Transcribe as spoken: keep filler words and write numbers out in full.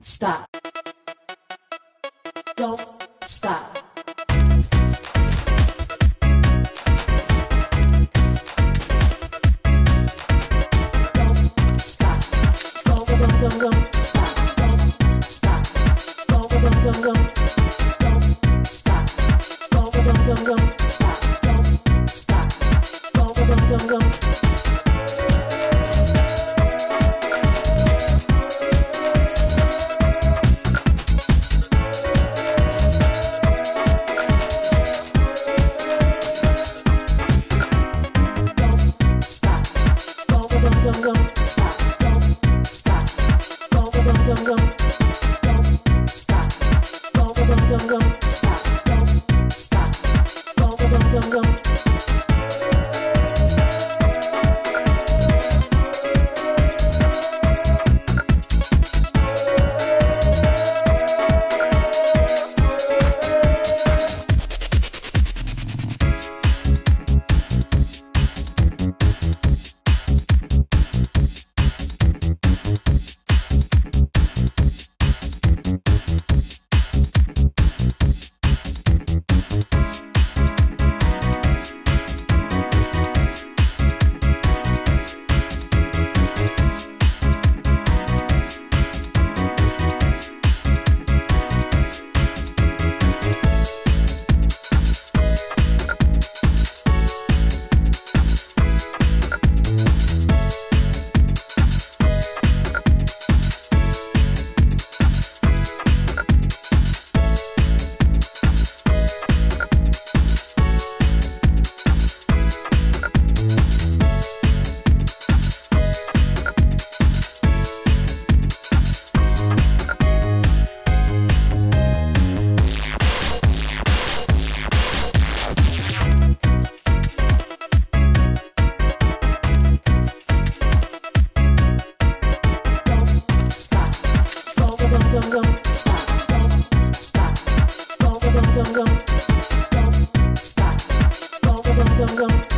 Stop. Don't stop. Don't stop. Don't, don't, don't, don't stop. Don't stop. Don't, don't, don't, don't. Don't stop. Don't, don't, don't, don't stop. Don't stop. Don't, don't, don't, don't. dum dum.